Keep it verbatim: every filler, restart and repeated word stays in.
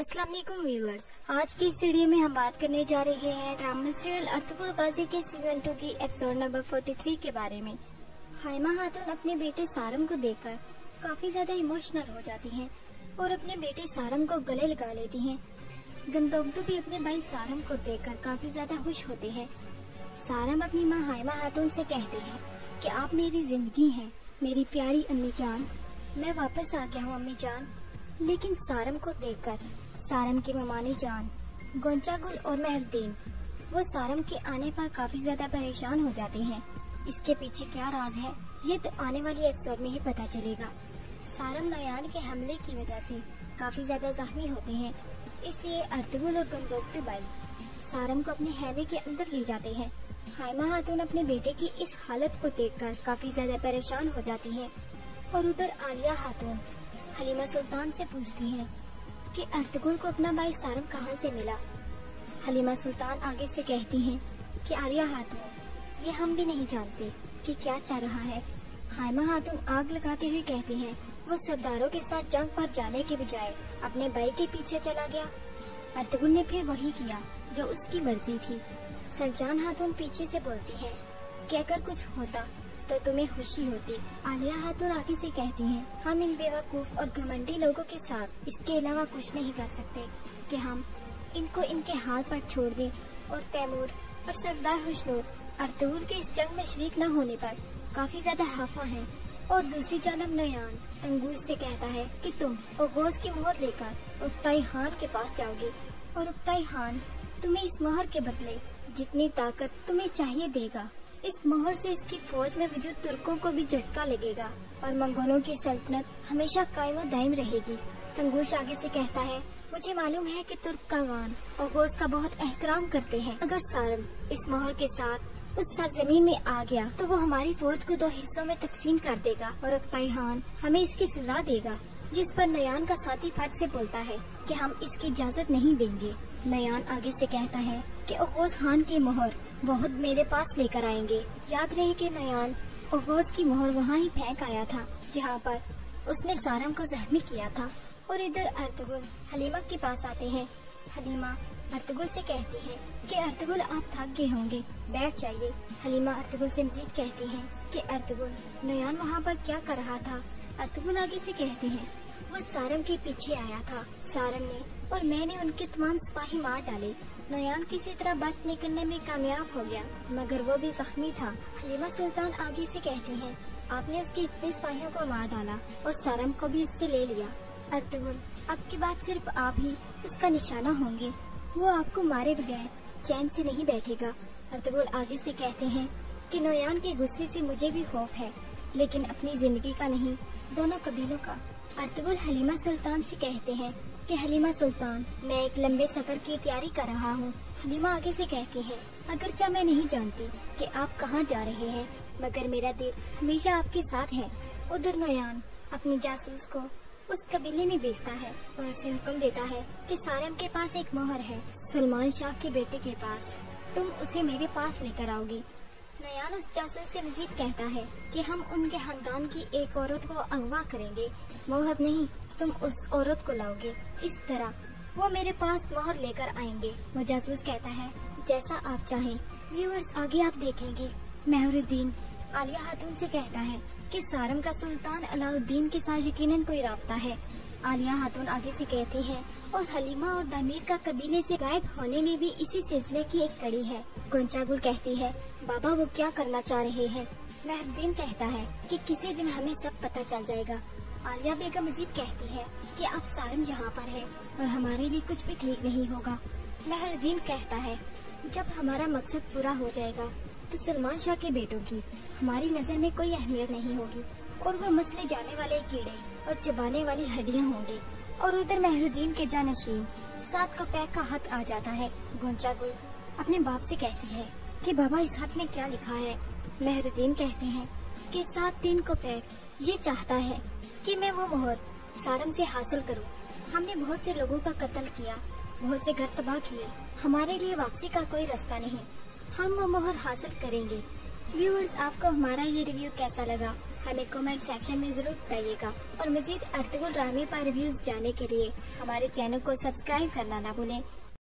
अस्सलाम वालेकुम व्यूअर्स, आज की इस वीडियो में हम बात करने जा रहे हैं ड्रामा सीरियल अर्थपुका काजी के सीजन टू की एपिसोड नंबर तैंतालीस के बारे में। हायमा हातून अपने बेटे सारम को देखकर काफी ज्यादा इमोशनल हो जाती हैं और अपने बेटे सारम को गले लगा लेती हैं। गंदोग भी अपने भाई सारम को देखकर काफी ज्यादा खुश होते हैं। सारम अपनी माँ हायमा हातून से कहते हैं कि आप मेरी जिंदगी हैं, मेरी प्यारी अम्मी जान, मैं वापस आ गया हूँ अम्मी जान। लेकिन सारम को देखकर सारम की ममानी जान, गोंचा गुल और महरदीन वो सारम के आने पर काफी ज्यादा परेशान हो जाते हैं। इसके पीछे क्या राज है ये तो आने वाली एपिसोड में ही पता चलेगा। सारम नयान के हमले की वजह से काफी ज्यादा जख्मी होते हैं, इसलिए अरतूल और कंदोकते बाई सारम को अपने हेवे के अंदर ले जाते हैं। हायमा हातून अपने बेटे की इस हालत को देखकर काफी ज्यादा परेशान हो जाती है और उधर आलिया खातून हलीमा सुल्तान से पूछती है कि अर्धगुल को अपना भाई सारम कहाँ से मिला। हलीमा सुल्तान आगे से कहती हैं कि आलिया खातून ये हम भी नहीं जानते कि क्या चल रहा है। हायमा खातून आग लगाते हुए कहती हैं वो सरदारों के साथ जंग पर जाने के बजाय अपने भाई के पीछे चला गया। अर्धगुल ने फिर वही किया जो उसकी मर्जी थी। सरजान हाथून पीछे से बोलती है कि अगर कुछ होता तो तुम्हें खुशी होती। आलिया खातून आगे से कहती हैं हम इन बेवकूफ और घमंडी लोगों के साथ इसके अलावा कुछ नहीं कर सकते कि हम इनको इनके हाल पर छोड़ दें। और तैमूर और सरदार हशनूर अरतूल के इस जंग में शरीक न होने पर काफी ज्यादा हाफा है। और दूसरी जानब नयान तंगोश से कहता है कि तुम ओगोस की मोहर लेकर ओगताई खान के पास जाओगे और ओगताई खान तुम्हें इस मोहर के बदले जितनी ताकत तुम्हें चाहिए देगा। इस मोहर से इसकी फौज में वजूद तुर्कों को भी झटका लगेगा और मंगोलों की सल्तनत हमेशा कायम और दायम रहेगी। तंगोश आगे से कहता है मुझे मालूम है कि तुर्क कागान और ओगोस का बहुत एहतराम करते हैं। अगर सारम इस मोहर के साथ उस सरजमीन में आ गया तो वो हमारी फौज को दो हिस्सों में तकसीम कर देगा और ओगताई खान हमें इसकी सजा देगा। जिस पर नयान का साथी फट से बोलता है कि हम इसकी इजाज़त नहीं देंगे। नयान आगे से कहता है कि ओगोस खान की मोहर बहुत मेरे पास लेकर आएंगे। याद रहे कि नयान ओगोस की मोहर वहाँ ही फेंक आया था जहाँ पर उसने सारम को जख्मी किया था। और इधर अर्तुगुल हलीमा के पास आते हैं। हलीमा अर्तुगुल से कहती है कि अर्तुगुल आप थक गए होंगे, बैठ जाइए। हलीमा अर्तुगुल से मजीद कहती है कि अर्तुगुल नयान वहाँ पर क्या कर रहा था। अर्तुगुल आगे से कहते हैं वो सारम के पीछे आया था, सारम ने और मैंने उनके तमाम सिपाही मार डाले। नोयान किसी तरह बच निकलने में कामयाब हो गया मगर वो भी जख्मी था। हलीमा सुल्तान आगे से कहती हैं आपने उसके इतने सिपाहियों को मार डाला और सारम को भी उससे ले लिया। अर्तुगुल अब की बात सिर्फ आप ही उसका निशाना होंगे, वो आपको मारे बगैर चैन से नहीं बैठेगा। अर्तुगुल आगे से कहते हैं कि नोयान के गुस्से से मुझे भी खौफ है लेकिन अपनी जिंदगी का नहीं, दोनों कबीलों का। अर्तुगुल हलीमा सुल्तान से कहते हैं कि हलीमा सुल्तान मैं एक लंबे सफर की तैयारी कर रहा हूँ। हलीमा आगे से कहती है अगरचा मैं नहीं जानती कि आप कहाँ जा रहे हैं मगर मेरा दिल हमेशा आपके साथ है। उधर नोयान अपने जासूस को उस कबीले में भेजता है और उसे हुक्म देता है कि सारम के पास एक मोहर है सलमान शाह के बेटे के पास, तुम उसे मेरे पास लेकर आओगी। नयान उस जासूस से मजीद कहता है कि हम उनके खानदान की एक औरत को अगवा करेंगे, मोहर नहीं तुम उस औरत को लाओगे। इस तरह वो मेरे पास मोहर लेकर आएंगे। वो जासूस कहता है जैसा आप चाहें। व्यूअर्स आगे आप देखेंगे महरदीन आलिया खातून से कहता है कि सारम का सुल्तान अलाउद्दीन के साथ यकीनन कोई राब्ता है। आलिया खातून आगे से कहती है और हलीमा और दामीर का कबीले से गायब होने में भी इसी सिलसिले की एक कड़ी है। गंजागुल कहती है बाबा वो क्या करना चाह रहे हैं। महरदीन कहता है कि किसी दिन हमें सब पता चल जाएगा। आलिया बेगम मजीद कहती है कि अब सारम यहाँ पर है और हमारे लिए कुछ भी ठीक नहीं होगा। महरदीन कहता है जब हमारा मकसद पूरा हो जाएगा तो सलमान शाह के बेटों की हमारी नज़र में कोई अहमियत नहीं होगी और वो मसले जाने वाले कीड़े और चबाने वाली हड्डियाँ होंगे। और उधर महरदीन के जानशीन सात कोपेक का हाथ आ जाता है। गोंचा गुल अपने बाप से कहती है कि बाबा इस हाथ में क्या लिखा है। महरदीन कहते हैं कि सादेत्तिन कोपेक ये चाहता है कि मैं वो मोहर सारम से हासिल करूं। हमने बहुत से लोगों का कत्ल किया, बहुत से घर तबाह किए, हमारे लिए वापसी का कोई रास्ता नहीं, हम वो मोहर हासिल करेंगे। व्यूअर्स आपको हमारा ये रिव्यू कैसा लगा हमें कमेंट सेक्शन में जरूर बताइएगा और मजीद अर्धगुल ड्रामे पर रिव्यूज जाने के लिए हमारे चैनल को सब्सक्राइब करना ना भूलें।